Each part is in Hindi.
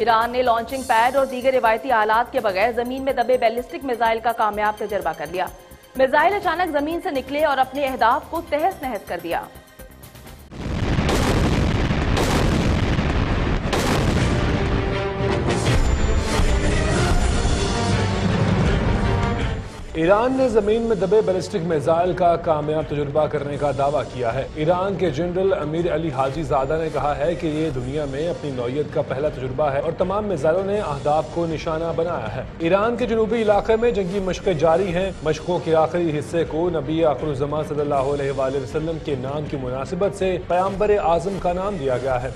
ईरान ने लॉन्चिंग पैड और दीगर रिवायती आलात के बगैर जमीन में दबे बैलिस्टिक मिसाइल का कामयाब तजर्बा कर लिया। मिसाइल अचानक जमीन से निकले और अपने अहदाफ को तहस नहस कर दिया। ईरान ने जमीन में दबे बैलिस्टिक मिसाइल का कामयाब तजुर्बा करने का दावा किया है। ईरान के जनरल अमीर अली हाजी ज़ादा ने कहा है कि ये दुनिया में अपनी नौयत का पहला तजुर्बा है और तमाम मिसाइलों ने अहदाफ को निशाना बनाया है। ईरान के जनूबी इलाके में जंगी मशकें जारी हैं। मशकों के आखिरी हिस्से को नबी आखर उज़्मा सल्लल्लाहु अलैहि वसल्लम के नाम की मुनासिबत से पैगंबर आज़म का नाम दिया गया है।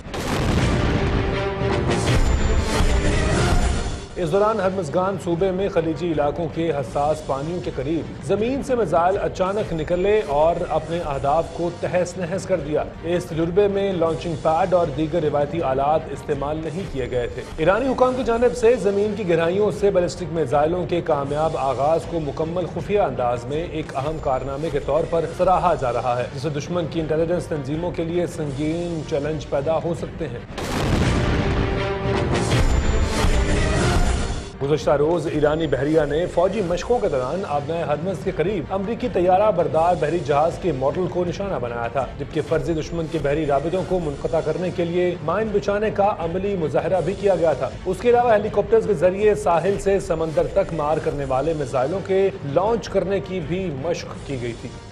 इस दौरान हरमज़गान सूबे में खलीजी इलाकों के हसास पानियों के करीब जमीन से मिसाइल अचानक निकले और अपने अहदाफ को तहस नहस कर दिया। इस तजुर्बे में लॉन्चिंग पैड और दीगर रिवायती आलात इस्तेमाल नहीं किए गए थे। ईरानी हुकाम की जानिब से जमीन की गहराइयों से बैलिस्टिक मिसाइलों के कामयाब आगाज को मुकम्मल खुफिया अंदाज में एक अहम कारनामे के तौर पर सराहा जा रहा है, जिससे दुश्मन की इंटेलिजेंस तंजीमों के लिए संगीन चैलेंज पैदा हो सकते हैं। गुज़श्ता रोज़ ईरानी बहरिया ने फौजी मशकों के दौरान आबनाए हरमज़ के करीब अमरीकी तैयारा बरदार बहरी जहाज के मॉडल को निशाना बनाया था, जबकि फर्जी दुश्मन के बहरी राबितों को मुनक़ता करने के लिए माइन बिछाने का अमली मुजाहरा भी किया गया था। उसके अलावा हेलीकॉप्टर्स के जरिए साहिल से समंदर तक मार करने वाले मिसाइलों के लॉन्च करने की भी मशक की गई थी।